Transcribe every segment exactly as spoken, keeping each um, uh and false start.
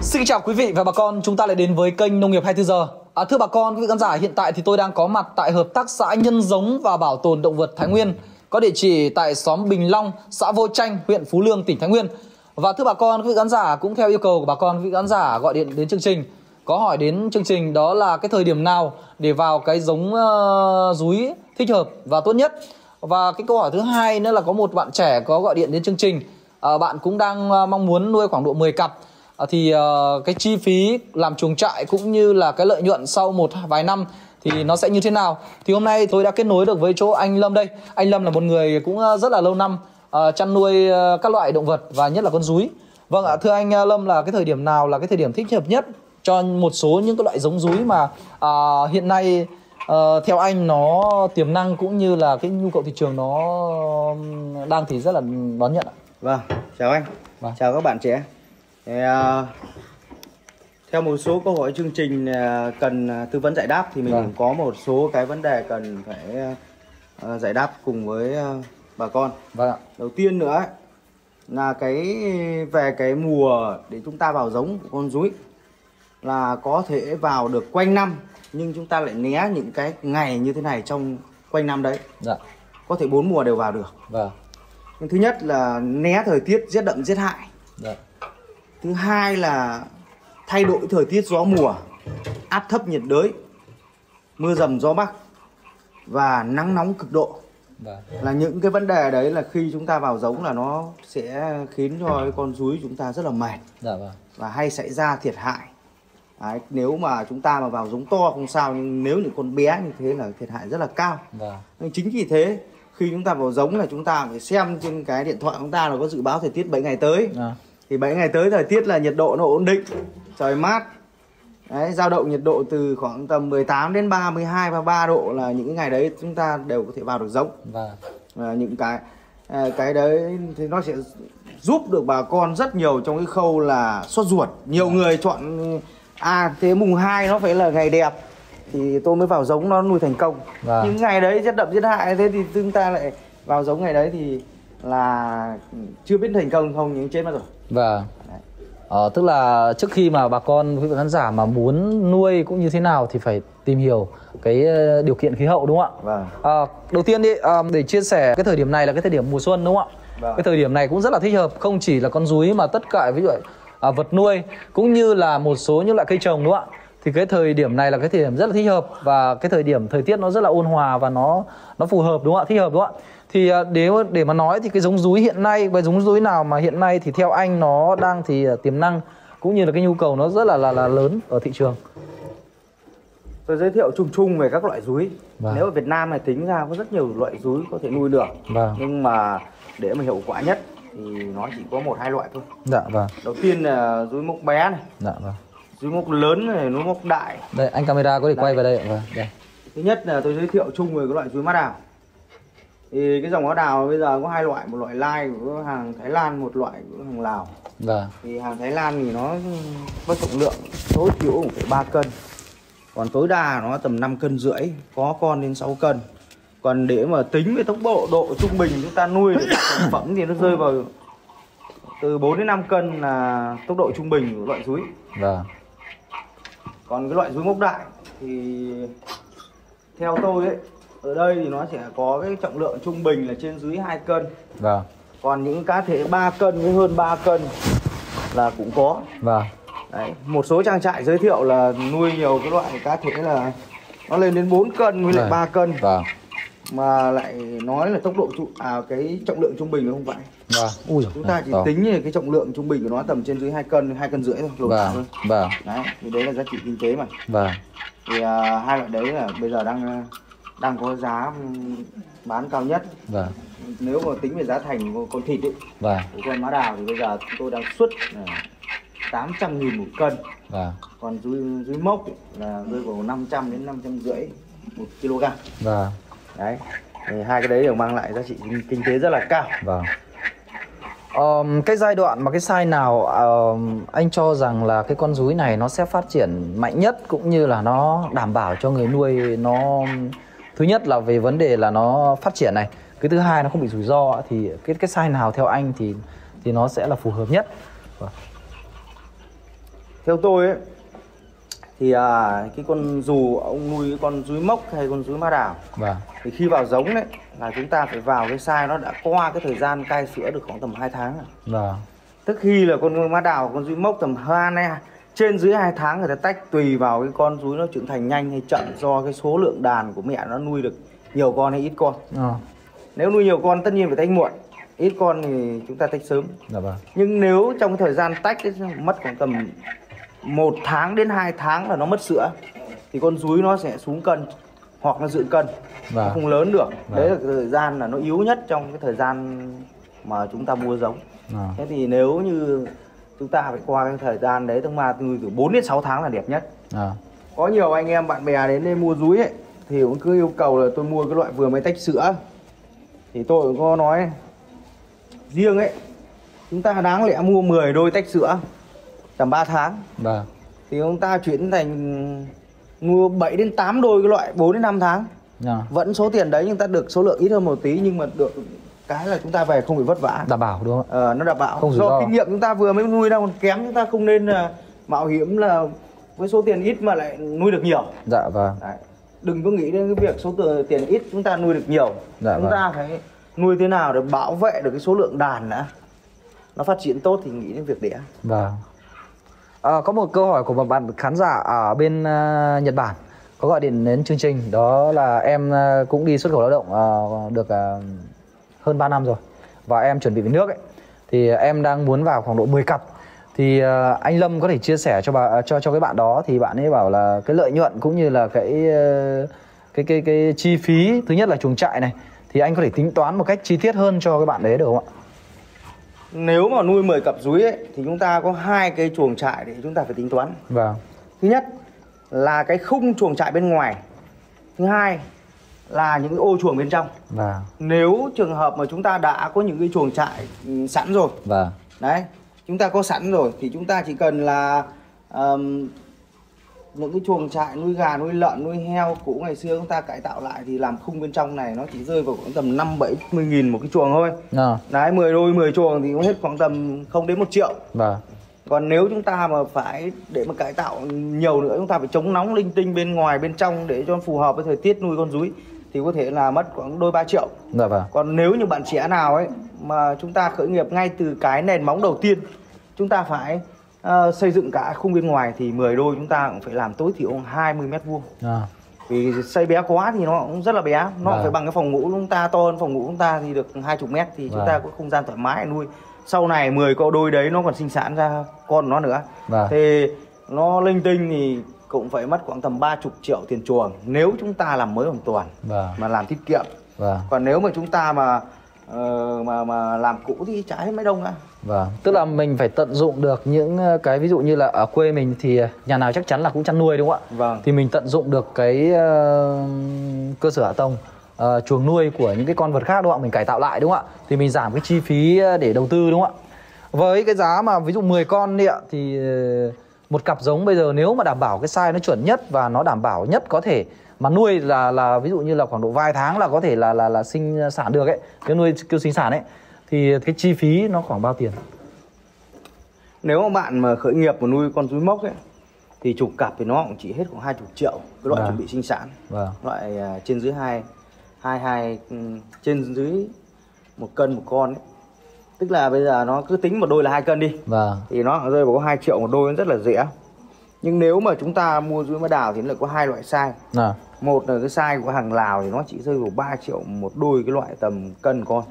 Xin chào quý vị và bà con, chúng ta lại đến với kênh Nông nghiệp hai mươi tư giờ. À, thưa bà con, quý vị khán giả, hiện tại thì tôi đang có mặt tại hợp tác xã nhân giống và bảo tồn động vật Thái Nguyên, có địa chỉ tại xóm Bình Long, xã Vô Tranh, huyện Phú Lương, tỉnh Thái Nguyên. Và thưa bà con, quý vị khán giả, cũng theo yêu cầu của bà con, quý vị khán giả gọi điện đến chương trình có hỏi đến chương trình đó là cái thời điểm nào để vào cái giống uh, dúi thích hợp và tốt nhất. Và cái câu hỏi thứ hai nữa là có một bạn trẻ có gọi điện đến chương trình, uh, bạn cũng đang uh, mong muốn nuôi khoảng độ mười cặp. À, thì uh, cái chi phí làm chuồng trại cũng như là cái lợi nhuận sau một vài năm thì nó sẽ như thế nào. Thì hôm nay tôi đã kết nối được với chỗ anh Lâm đây. Anh Lâm là một người cũng rất là lâu năm uh, chăn nuôi uh, các loại động vật và nhất là con dúi. Vâng ạ, thưa anh Lâm, là cái thời điểm nào là cái thời điểm thích hợp nhất cho một số những cái loại giống dúi mà uh, hiện nay uh, theo anh nó tiềm năng cũng như là cái nhu cầu thị trường nó đang thì rất là đón nhận ạ? Vâng, chào anh, vâng. Chào các bạn trẻ. Theo một số câu hỏi chương trình cần tư vấn giải đáp thì mình cũng có một số cái vấn đề cần phải giải đáp cùng với bà con. Vâng ạ. Đầu tiên nữa là cái về cái mùa để chúng ta vào giống của con dúi là có thể vào được quanh năm, nhưng chúng ta lại né những cái ngày như thế này trong quanh năm đấy. Dạ. Có thể bốn mùa đều vào được. Vâng. Nhưng thứ nhất là né thời tiết rét đậm rét hại. Dạ. Thứ hai là thay đổi thời tiết gió mùa, áp thấp nhiệt đới, mưa dầm gió bắc và nắng nóng cực độ. Là những cái vấn đề đấy là khi chúng ta vào giống là nó sẽ khiến cho con dúi chúng ta rất là mệt và hay xảy ra thiệt hại. Đấy, nếu mà chúng ta mà vào giống to không sao, nhưng nếu những con bé như thế là thiệt hại rất là cao. Nên chính vì thế khi chúng ta vào giống là chúng ta phải xem trên cái điện thoại chúng ta là có dự báo thời tiết bảy ngày tới. À. Thì bảy ngày tới thời tiết là nhiệt độ nó ổn định, trời mát. Đấy, dao động nhiệt độ từ khoảng tầm mười tám đến ba mươi hai, ba mươi ba độ là những ngày đấy chúng ta đều có thể vào được giống. Và à, những cái cái đấy thì nó sẽ giúp được bà con rất nhiều trong cái khâu là sốt ruột. Nhiều người chọn à thế mùng hai nó phải là ngày đẹp thì tôi mới vào giống nó nuôi thành công. Và những ngày đấy rét đậm rét hại thế thì chúng ta lại vào giống ngày đấy thì là chưa biết thành công không, nhưng chết mất rồi. Vâng. Ờ, tức là trước khi mà bà con, quý vị khán giả mà muốn nuôi cũng như thế nào thì phải tìm hiểu cái điều kiện khí hậu, đúng không ạ? Vâng. À, đầu tiên đi, à, để chia sẻ cái thời điểm này là cái thời điểm mùa xuân, đúng không ạ? Vâng. Cái thời điểm này cũng rất là thích hợp, không chỉ là con dúi mà tất cả ví dụ à, vật nuôi cũng như là một số những loại cây trồng, đúng không ạ? Thì cái thời điểm này là cái thời điểm rất là thích hợp và cái thời điểm thời tiết nó rất là ôn hòa và nó nó phù hợp, đúng không ạ? Thích hợp, đúng không ạ? Thì để để mà nói thì cái giống dúi hiện nay, cái giống dúi nào mà hiện nay thì theo anh nó đang thì tiềm năng cũng như là cái nhu cầu nó rất là là, là lớn ở thị trường? Tôi giới thiệu chung chung về các loại dúi. Vâng. Nếu ở Việt Nam này tính ra có rất nhiều loại dúi có thể nuôi được. Vâng. Nhưng mà để mà hiệu quả nhất thì nó chỉ có một hai loại thôi. Dạ vâng. Đầu tiên là dúi mốc bé này. Dạ vâng. Dúi mốc lớn này, nó mốc đại. Đây anh camera có thể quay vào đây ạ. Vâng. Đây. Thứ nhất là tôi giới thiệu chung về cái loại dúi mắt đào. Thì cái dòng áo đào bây giờ có hai loại, một loại lai của hàng Thái Lan, một loại của hàng Lào. Dạ. Thì hàng Thái Lan thì nó với trọng lượng tối thiểu cũng phải ba cân, còn tối đa nó tầm năm cân rưỡi, có con đến sáu cân. Còn để mà tính với tốc độ độ trung bình chúng ta nuôi được sản phẩm thì nó rơi vào từ bốn đến năm cân là tốc độ trung bình của loại dúi. Dạ. Còn cái loại dúi mốc đại thì theo tôi ấy, ở đây thì nó sẽ có cái trọng lượng trung bình là trên dưới hai cân. Vâng. Còn những cá thể ba cân với hơn ba cân là cũng có. Vâng. Đấy, một số trang trại giới thiệu là nuôi nhiều cái loại cá thể là nó lên đến bốn cân với lại ba cân. Vâng. Mà lại nói là tốc độ trụ, à cái trọng lượng trung bình nó không phải. Vâng. Ui, chúng ta chỉ đó. Tính là cái trọng lượng trung bình của nó tầm trên dưới hai cân, hai cân rưỡi thôi, lột thả thôi. Vâng. Đấy, thì đấy là giá trị kinh tế mà. Vâng. Thì à, hai loại đấy là bây giờ đang đang có giá bán cao nhất. Vâng. Nếu mà tính về giá thành của con thịt ấy, vâng, của con má đào thì bây giờ chúng tôi đang xuất tám trăm nghìn một cân. Vâng. Còn dưới dưới mốc ấy, là rơi vào năm trăm đến năm trăm rưỡi một kg. Vâng. Đấy. Thì hai cái đấy đều mang lại giá trị kinh, kinh tế rất là cao. Vâng. Um, cái giai đoạn mà cái size nào uh, anh cho rằng là cái con dúi này nó sẽ phát triển mạnh nhất, cũng như là nó đảm bảo cho người nuôi nó, thứ nhất là về vấn đề là nó phát triển này, cái thứ hai nó không bị rủi ro, thì cái cái size nào theo anh thì thì nó sẽ là phù hợp nhất? Vâng. Theo tôi ấy, thì à, cái con dù ông nuôi con dúi mốc hay con dúi má đảo, vâng, thì khi vào giống đấy là chúng ta phải vào cái size nó đã qua cái thời gian cai sữa được khoảng tầm hai tháng rồi. Vâng. Tức khi là con má đào, con dúi mốc tầm hai này trên dưới hai tháng người ta tách, tùy vào cái con dúi nó trưởng thành nhanh hay chậm do cái số lượng đàn của mẹ nó nuôi được nhiều con hay ít con. Ừ. Nếu nuôi nhiều con tất nhiên phải tách muộn, ít con thì chúng ta tách sớm. Dạ vâng. Nhưng nếu trong cái thời gian tách ấy, mất khoảng tầm một tháng đến hai tháng là nó mất sữa thì con dúi nó sẽ xuống cân hoặc nó giữ cân, vâng, nó không lớn được. Vâng. Đấy là thời gian là nó yếu nhất trong cái thời gian mà chúng ta mua giống. Vâng. Thế thì nếu như chúng ta phải qua cái thời gian đấy, tức là từ bốn đến sáu tháng là đẹp nhất. Vâng. Có nhiều anh em bạn bè đến đây mua dúi ấy, thì cũng cứ yêu cầu là tôi mua cái loại vừa mới tách sữa, thì tôi cũng có nói riêng ấy, chúng ta đáng lẽ mua mười đôi tách sữa tầm ba tháng. Vâng. Thì chúng ta chuyển thành mua bảy đến tám đôi cái loại bốn đến năm tháng. À. Vẫn số tiền đấy nhưng ta được số lượng ít hơn một tí, nhưng mà được cái là chúng ta về không bị vất vả. Đảm bảo đúng không? Ờ, nó đảm bảo. Không do do kinh nghiệm chúng ta vừa mới nuôi đâu còn kém, chúng ta không nên là mạo hiểm là với số tiền ít mà lại nuôi được nhiều. Dạ vâng. Đấy. Đừng có nghĩ đến cái việc số tiền ít chúng ta nuôi được nhiều. Dạ, chúng vâng. ta phải nuôi thế nào để bảo vệ được cái số lượng đàn đã, nó phát triển tốt thì nghĩ đến việc đẻ. Vâng. À, có một câu hỏi của một bạn khán giả ở bên uh, Nhật Bản có gọi điện đến chương trình, đó là em uh, cũng đi xuất khẩu lao động uh, được uh, hơn ba năm rồi, và em chuẩn bị về nước ấy, thì em đang muốn vào khoảng độ mười cặp, thì uh, anh Lâm có thể chia sẻ cho bà, cho cho cái bạn đó, thì bạn ấy bảo là cái lợi nhuận cũng như là cái uh, cái, cái cái chi phí, thứ nhất là chuồng trại này, thì anh có thể tính toán một cách chi tiết hơn cho cái bạn đấy được không ạ? Nếu mà nuôi mười cặp dúi ấy, thì chúng ta có hai cái chuồng trại thì chúng ta phải tính toán. Vâng. Thứ nhất là cái khung chuồng trại bên ngoài, thứ hai là những cái ô chuồng bên trong. Vâng. Nếu trường hợp mà chúng ta đã có những cái chuồng trại sẵn rồi, vâng, đấy, chúng ta có sẵn rồi thì chúng ta chỉ cần là um, những cái chuồng trại nuôi gà, nuôi lợn, nuôi heo cũ ngày xưa chúng ta cải tạo lại thì làm khung bên trong này nó chỉ rơi vào khoảng tầm năm bảy mươi nghìn một cái chuồng thôi. À. Đấy, mười đôi mười chuồng thì cũng hết khoảng tầm không đến một triệu. À. Còn nếu chúng ta mà phải để mà cải tạo nhiều nữa, chúng ta phải chống nóng linh tinh bên ngoài bên trong để cho phù hợp với thời tiết nuôi con dúi thì có thể là mất khoảng đôi ba triệu. À. Còn nếu như bạn trẻ nào ấy mà chúng ta khởi nghiệp ngay từ cái nền móng đầu tiên, chúng ta phải Uh, xây dựng cả khung bên ngoài thì mười đôi chúng ta cũng phải làm tối thiểu hai mươi mét vuông. À. Vì xây bé quá thì nó cũng rất là bé, nó à. phải bằng cái phòng ngủ chúng ta, to hơn phòng ngủ chúng ta thì được hai mươi mét thì à. chúng ta có không gian thoải mái nuôi. Sau này mười cặp đôi đấy nó còn sinh sản ra con nó nữa. À. Thì nó linh tinh thì cũng phải mất khoảng tầm ba mươi triệu tiền chuồng nếu chúng ta làm mới hoàn toàn, à. mà làm tiết kiệm. À. Còn nếu mà chúng ta mà Ờ, mà mà làm cũ thì chả hết mấy đồng ạ. Vâng, tức là mình phải tận dụng được những cái, ví dụ như là ở quê mình thì nhà nào chắc chắn là cũng chăn nuôi đúng không ạ? Vâng. Thì mình tận dụng được cái uh, cơ sở hạ tầng, uh, chuồng nuôi của những cái con vật khác đúng không ạ? Mình cải tạo lại đúng không ạ? Thì mình giảm cái chi phí để đầu tư đúng không ạ? Với cái giá mà ví dụ mười con đi ạ, thì một cặp giống bây giờ nếu mà đảm bảo cái size nó chuẩn nhất và nó đảm bảo nhất có thể, mà nuôi là là ví dụ như là khoảng độ vài tháng là có thể là là là sinh sản được ấy, cái nuôi kêu sinh sản ấy, thì cái chi phí nó khoảng bao tiền? Nếu mà bạn mà khởi nghiệp mà nuôi con dúi mốc ấy thì chục cặp thì nó cũng chỉ hết khoảng hai mươi triệu cái loại à. chuẩn bị sinh sản, à. loại trên dưới hai hai hai trên dưới một cân một con ấy. Tức là bây giờ nó cứ tính một đôi là hai cân đi, à. thì nó rơi vào có hai triệu một đôi, rất là rẻ. Nhưng nếu mà chúng ta mua dúi má đào thì nó lại có hai loại size. À. Một là cái size của hàng Lào thì nó chỉ rơi vào ba triệu một đôi cái loại tầm cân con,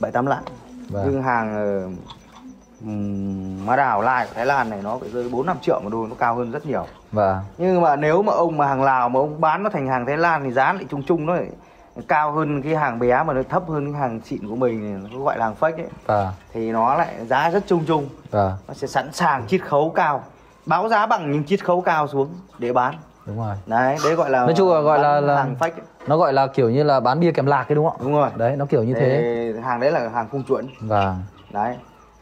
bảy tám lạng. Nhưng hàng Má đào lai của Thái Lan này nó phải rơi bốn năm triệu một đôi, nó cao hơn rất nhiều. Vâng. Nhưng mà nếu mà ông mà hàng Lào mà ông bán nó thành hàng Thái Lan thì giá lại chung chung nó lại cao hơn cái hàng bé, mà nó thấp hơn cái hàng xịn của mình, nó gọi là hàng fake ấy. Vâng. Thì nó lại giá rất chung chung. Vâng. Nó sẽ sẵn sàng chiết khấu cao, báo giá bằng những chiết khấu cao xuống để bán. Đúng rồi. Đấy, đấy gọi là nói chung là gọi là, là hàng fake ấy. Nó gọi là kiểu như là bán bia kèm lạc cái đúng không? Đúng rồi. Đấy, nó kiểu như thế. Thế hàng đấy là hàng không chuẩn. Vâng. Đấy.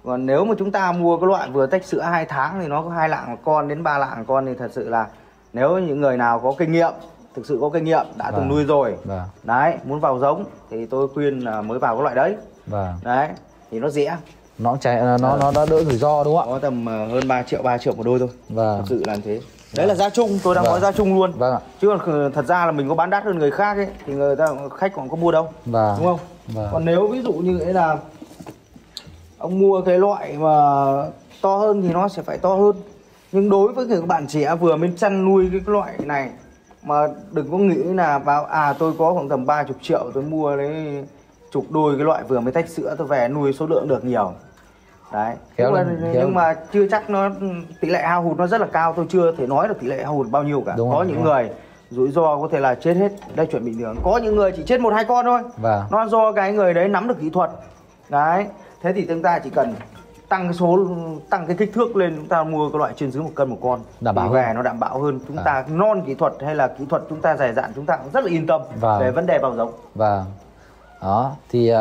Còn nếu mà chúng ta mua cái loại vừa tách sữa hai tháng thì nó có hai lạng một con đến ba lạng một con, thì thật sự là nếu những người nào có kinh nghiệm, thực sự có kinh nghiệm, đã từng nuôi rồi, vâng, đấy, muốn vào giống thì tôi khuyên là mới vào cái loại đấy. Vâng. Đấy, thì nó dễ, nó chạy, nó nó, nó đã đỡ rủi ro đúng không ạ? Có tầm hơn ba triệu, ba triệu một đôi thôi. Vâng. Thật sự là thế. Đấy là giá chung, tôi đang vâng. nói giá chung luôn. Vâng ạ. Chứ còn thật ra là mình có bán đắt hơn người khác ấy thì người ta khách còn có mua đâu. Vâng. Đúng không? Vâng. Còn nếu ví dụ như thế là ông mua cái loại mà to hơn thì nó sẽ phải to hơn. Nhưng đối với các bạn trẻ vừa mới chăn nuôi cái loại này mà đừng có nghĩ là vào à tôi có khoảng tầm ba mươi triệu tôi mua đấy chục đôi cái loại vừa mới tách sữa tôi về nuôi số lượng được nhiều. Đấy. Kéo lên, là, kéo nhưng lên. Mà chưa chắc nó tỷ lệ hao hụt nó rất là cao, tôi chưa thể nói được tỷ lệ hao hụt bao nhiêu cả. Đúng có rồi, những người rủi ro có thể là chết hết, đây chuẩn bình thường. Có những người chỉ chết một hai con thôi. Và nó do cái người đấy nắm được kỹ thuật. Đấy. Thế thì chúng ta chỉ cần tăng cái số, tăng cái kích thước lên, chúng ta mua cái loại trên dưới một cân một con đảm bảo về nó đảm bảo hơn. Chúng à. ta non kỹ thuật hay là kỹ thuật chúng ta dài dạn, chúng ta cũng rất là yên tâm và về vấn đề vào giống. Và đó thì uh,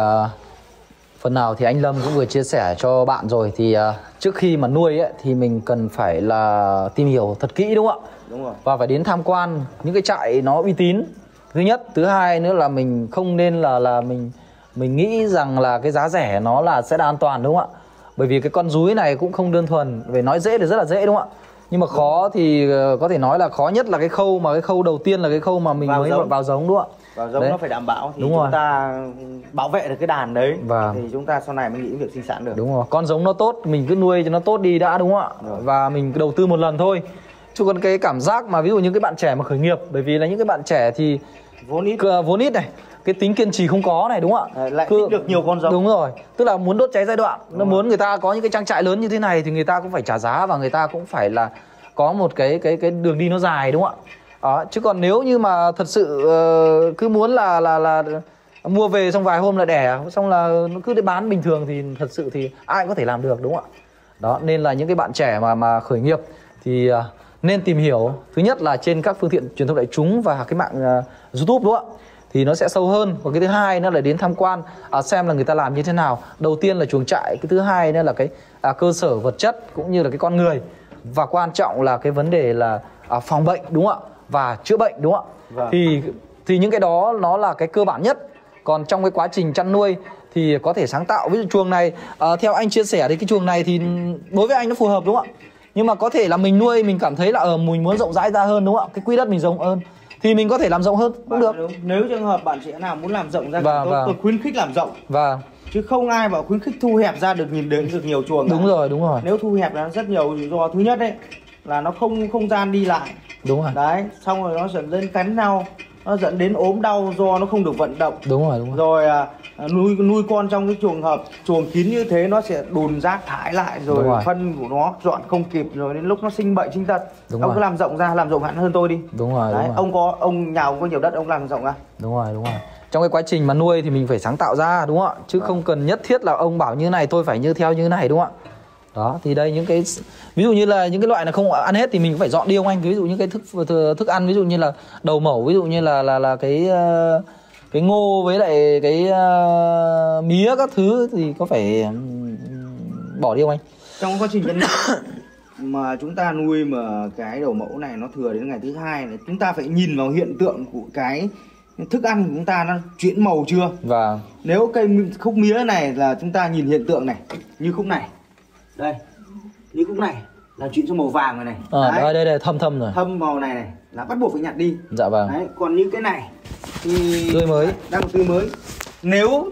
phần nào thì anh Lâm cũng vừa chia sẻ cho bạn rồi. Thì uh, trước khi mà nuôi ấy, thì mình cần phải là tìm hiểu thật kỹ đúng không ạ? Đúng rồi. Và phải đến tham quan những cái trại nó uy tín. Thứ nhất, thứ hai nữa là mình không nên là là mình mình nghĩ rằng là cái giá rẻ nó là sẽ là an toàn đúng không ạ? Bởi vì cái con dúi này cũng không đơn thuần, về nói dễ thì rất là dễ đúng không ạ? Nhưng mà khó thì có thể nói là khó nhất là cái khâu mà cái khâu đầu tiên là cái khâu mà mình vào mới giống. vào giống đúng không ạ? Vào giống đấy. Nó phải đảm bảo thì đúng chúng rồi. ta bảo vệ được cái đàn đấy và thì chúng ta sau này mới nghĩ đến việc sinh sản được. Đúng rồi, con giống nó tốt mình cứ nuôi cho nó tốt đi đã đúng không ạ? Rồi. Và mình đầu tư một lần thôi. Chứ còn cái cảm giác mà ví dụ những cái bạn trẻ mà khởi nghiệp, bởi vì là những cái bạn trẻ thì vốn ít, vốn ít này, cái tính kiên trì không có này đúng không ạ? Lại cứ được nhiều con giống. Đúng rồi, tức là muốn đốt cháy giai đoạn, nó muốn người ta có những cái trang trại lớn như thế này thì người ta cũng phải trả giá và người ta cũng phải là có một cái cái cái đường đi nó dài đúng không ạ? À, chứ còn nếu như mà thật sự uh, cứ muốn là là là mua về xong vài hôm là đẻ, xong là nó cứ để bán bình thường thì thật sự thì ai cũng có thể làm được đúng không ạ? Đó, nên là những cái bạn trẻ mà mà khởi nghiệp thì uh, nên tìm hiểu thứ nhất là trên các phương tiện truyền thông đại chúng và cái mạng uh, YouTube đúng không ạ? Thì nó sẽ sâu hơn. Và cái thứ hai nữa là đến tham quan à, xem là người ta làm như thế nào. Đầu tiên là chuồng trại, cái thứ hai nữa là cái à, cơ sở vật chất cũng như là cái con người, và quan trọng là cái vấn đề là à, phòng bệnh đúng không ạ, và chữa bệnh đúng không ạ? Vâng. Thì thì những cái đó nó là cái cơ bản nhất. Còn trong cái quá trình chăn nuôi thì có thể sáng tạo. Ví dụ chuồng này à, theo anh chia sẻ thì cái chuồng này thì đối với anh nó phù hợp đúng không ạ? Nhưng mà có thể là mình nuôi mình cảm thấy là ờ, mình muốn rộng rãi ra hơn đúng không ạ? Cái quỹ đất mình rộng hơn thì mình có thể làm rộng hơn cũng bạn được. Đúng. Nếu trường hợp bạn sẽ nào muốn làm rộng ra và, tôi, và. tôi khuyến khích làm rộng. Và chứ không ai bảo khuyến khích thu hẹp ra được, nhìn đến được nhiều chuồng. Đúng rồi, đúng rồi. Nếu thu hẹp là rất nhiều rủi ro. Thứ nhất đấy là nó không không gian đi lại. Đúng rồi. Đấy, xong rồi nó dẫn lên cắn nhau, nó dẫn đến ốm đau do nó không được vận động. Đúng rồi, đúng rồi. Rồi à, nuôi nuôi con trong cái chuồng hợp chuồng kín như thế nó sẽ đùn rác thải lại rồi, rồi phân của nó dọn không kịp rồi đến lúc nó sinh bệnh sinh tật. Đúng ông rồi. Cứ làm rộng ra, làm rộng hẳn hơn tôi đi. Đúng rồi. Đấy, đúng rồi. Ông có ông nhà ông có nhiều đất ông làm rộng ra. Đúng rồi, đúng rồi. Trong cái quá trình mà nuôi thì mình phải sáng tạo ra đúng không ạ? Chứ à. không cần nhất thiết là ông bảo như này tôi phải như theo như này đúng không ạ? Đó thì đây những cái ví dụ như là những cái loại là không ăn hết thì mình cũng phải dọn đi ông anh. Ví dụ như cái thức thức ăn, ví dụ như là đầu mẩu, ví dụ như là là là cái cái ngô với lại cái uh, mía các thứ thì có phải bỏ đi không anh? Trong quá trình mà chúng ta nuôi mà cái đầu mẫu này nó thừa đến ngày thứ hai này, chúng ta phải nhìn vào hiện tượng của cái thức ăn của chúng ta nó chuyển màu chưa. Và nếu cây khúc mía này là chúng ta nhìn hiện tượng này, như khúc này đây, như khúc này là chuyển sang màu vàng rồi này. Ờ à, đây đây đây thâm thâm rồi. Thâm màu này này là bắt buộc phải nhặt đi. Dạ vâng. Đấy, còn những cái này thì tươi mới, đang tươi mới. Nếu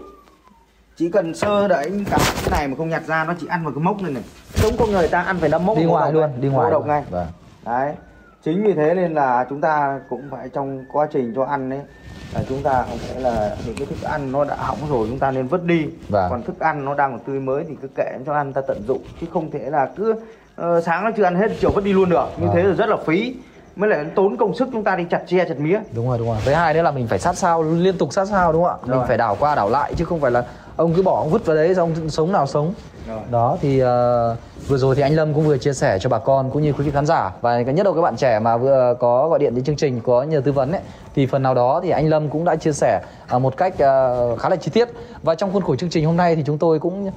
chỉ cần sơ đẩy cả cái này mà không nhặt ra nó chỉ ăn vào cái mốc này này. Đúng con người ta ăn phải năm mốc đi ngoài luôn, đi ngoài độc ngay. Vâng. Đấy. Chính vì thế nên là chúng ta cũng phải trong quá trình cho ăn đấy là chúng ta không thể là những cái thức ăn nó đã hỏng rồi chúng ta nên vứt đi, và còn thức ăn nó đang còn tươi mới thì cứ kệ cho ăn ta tận dụng, chứ không thể là cứ uh, sáng nó chưa ăn hết chiều vứt đi luôn được, như à. thế là rất là phí, mới lại tốn công sức chúng ta đi chặt tre chặt mía. Đúng rồi, đúng rồi. Với hai nữa là mình phải sát sao, liên tục sát sao, đúng không ạ? Mình rồi. phải đảo qua đảo lại, chứ không phải là ông cứ bỏ ông vứt vào đấy xong sống nào sống. Rồi. Đó thì uh, vừa rồi thì anh Lâm cũng vừa chia sẻ cho bà con cũng như quý vị khán giả, và nhất là các bạn trẻ mà vừa có gọi điện đến chương trình có nhờ tư vấn ấy, thì phần nào đó thì anh Lâm cũng đã chia sẻ uh, một cách uh, khá là chi tiết. Và trong khuôn khổ chương trình hôm nay thì chúng tôi cũng uh,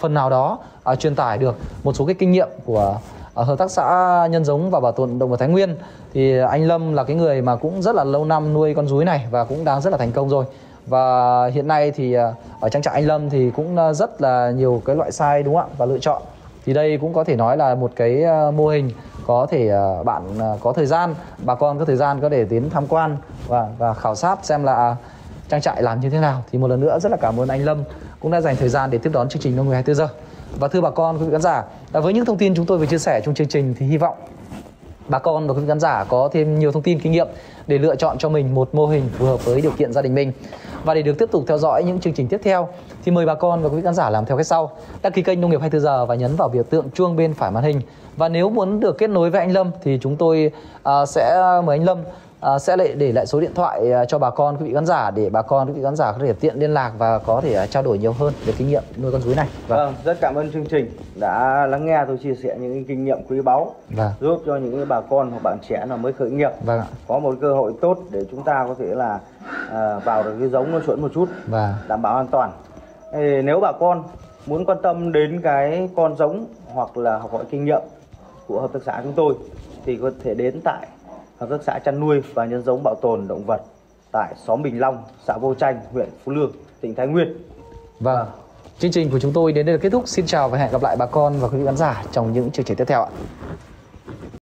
phần nào đó uh, truyền tải được một số cái kinh nghiệm của ở hợp tác xã nhân giống và bảo tồn động vật Thái Nguyên. Thì anh Lâm là cái người mà cũng rất là lâu năm nuôi con dúi này và cũng đang rất là thành công rồi. Và hiện nay thì ở trang trại anh Lâm thì cũng rất là nhiều cái loại size, đúng không ạ, và lựa chọn. Thì đây cũng có thể nói là một cái mô hình có thể bạn có thời gian, bà con có thời gian có thể đến tham quan và, và khảo sát xem là trang trại làm như thế nào. Thì một lần nữa rất là cảm ơn anh Lâm cũng đã dành thời gian để tiếp đón chương trình Nông nghiệp hai mươi bốn giờ. Và thưa bà con, quý vị khán giả, với những thông tin chúng tôi vừa chia sẻ trong chương trình thì hy vọng bà con và quý vị khán giả có thêm nhiều thông tin kinh nghiệm để lựa chọn cho mình một mô hình phù hợp với điều kiện gia đình mình. Và để được tiếp tục theo dõi những chương trình tiếp theo thì mời bà con và quý vị khán giả làm theo cách sau: đăng ký kênh Nông nghiệp hai mươi bốn giờ và nhấn vào biểu tượng chuông bên phải màn hình. Và nếu muốn được kết nối với anh Lâm thì chúng tôi sẽ mời anh Lâm sẽ để lại số điện thoại cho bà con, quý vị khán giả, để bà con, quý vị khán giả có thể tiện liên lạc và có thể trao đổi nhiều hơn về kinh nghiệm nuôi con dúi này. Vâng, vâng, rất cảm ơn chương trình đã lắng nghe tôi chia sẻ những kinh nghiệm quý báu, vâng, giúp cho những bà con hoặc bạn trẻ nào mới khởi nghiệp, vâng, có một cơ hội tốt để chúng ta có thể là vào được cái giống nó chuẩn một chút, vâng, đảm bảo an toàn. Nếu bà con muốn quan tâm đến cái con giống hoặc là học hỏi kinh nghiệm của hợp tác xã chúng tôi thì có thể đến tại hợp tác xã chăn nuôi và nhân giống bảo tồn động vật tại xóm Bình Long, xã Vô Tranh, huyện Phú Lương, tỉnh Thái Nguyên. Vâng, chương trình của chúng tôi đến đây là kết thúc. Xin chào và hẹn gặp lại bà con và quý vị khán giả trong những chương trình tiếp theo ạ.